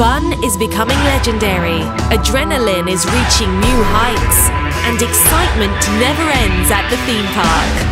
Fun is becoming legendary, adrenaline is reaching new heights, and excitement never ends at the theme park.